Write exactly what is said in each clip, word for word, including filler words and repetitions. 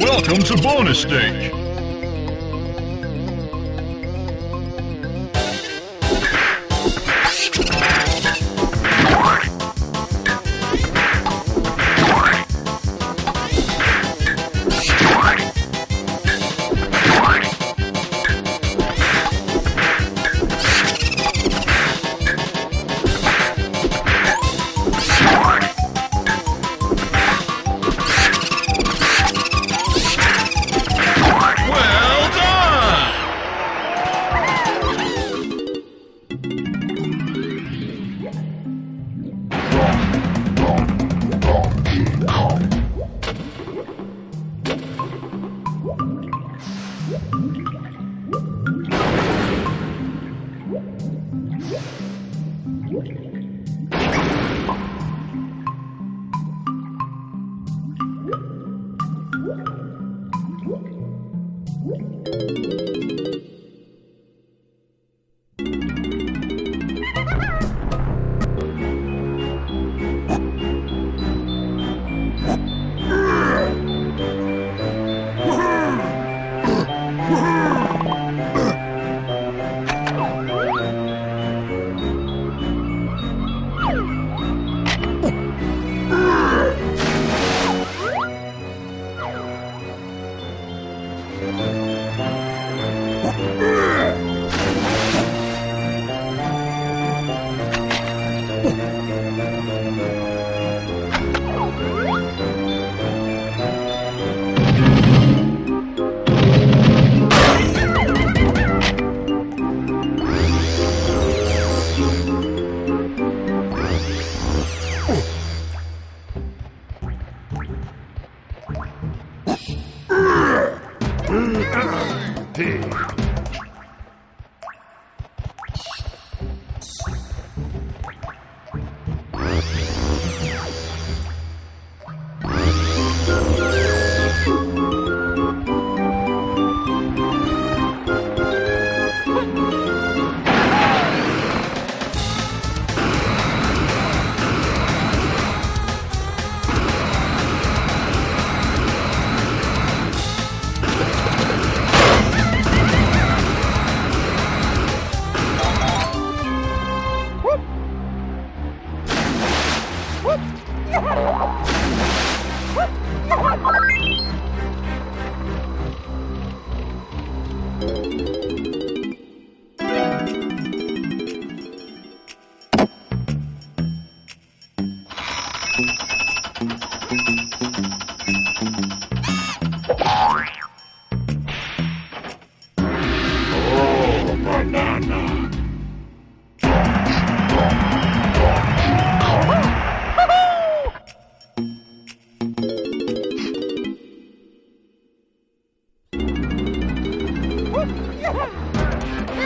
Welcome to Bonus Stage!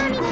Mommy!